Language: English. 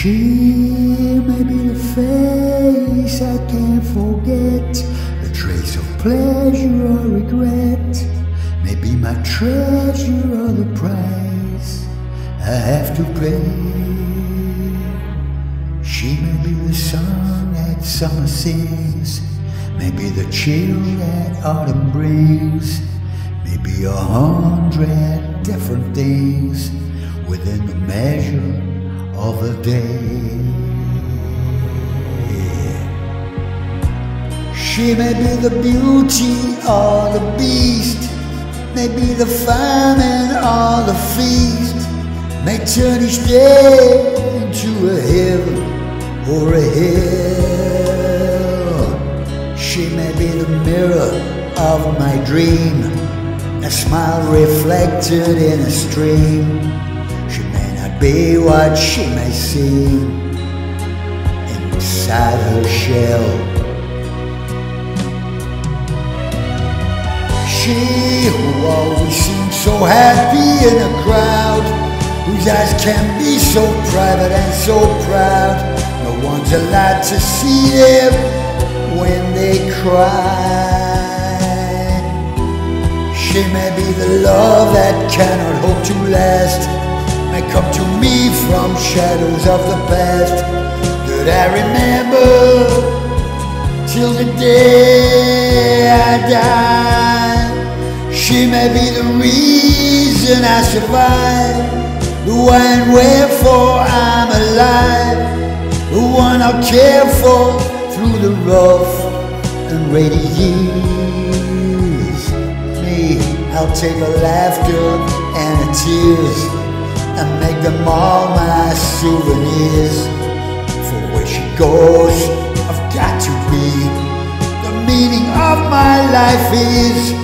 She may be the face I can't forget, a trace of pleasure or regret, may be my treasure or the price I have to pay. She may be the sun that summer sings, may be the chill that autumn brings, may be 100 different things within the measure of a day. She may be the beauty or the beast, may be the famine or the feast, may turn each day into a heaven or a hell. She may be the mirror of my dream, a smile reflected in a stream. She may be what she may seem inside her shell. She who always seems so happy in a crowd, whose eyes can be so private and so proud, no one's allowed to see them when they cry. She may be the love that cannot hope to last, may come to me from shadows of the past that I remember till the day I die. She may be the reason I survive, the why and wherefore I'm alive, the one I'll care for through the rough and ready years. Me, I'll take a laughter and a tears and make them all my souvenirs. For where she goes, I've got to be. The meaning of my life is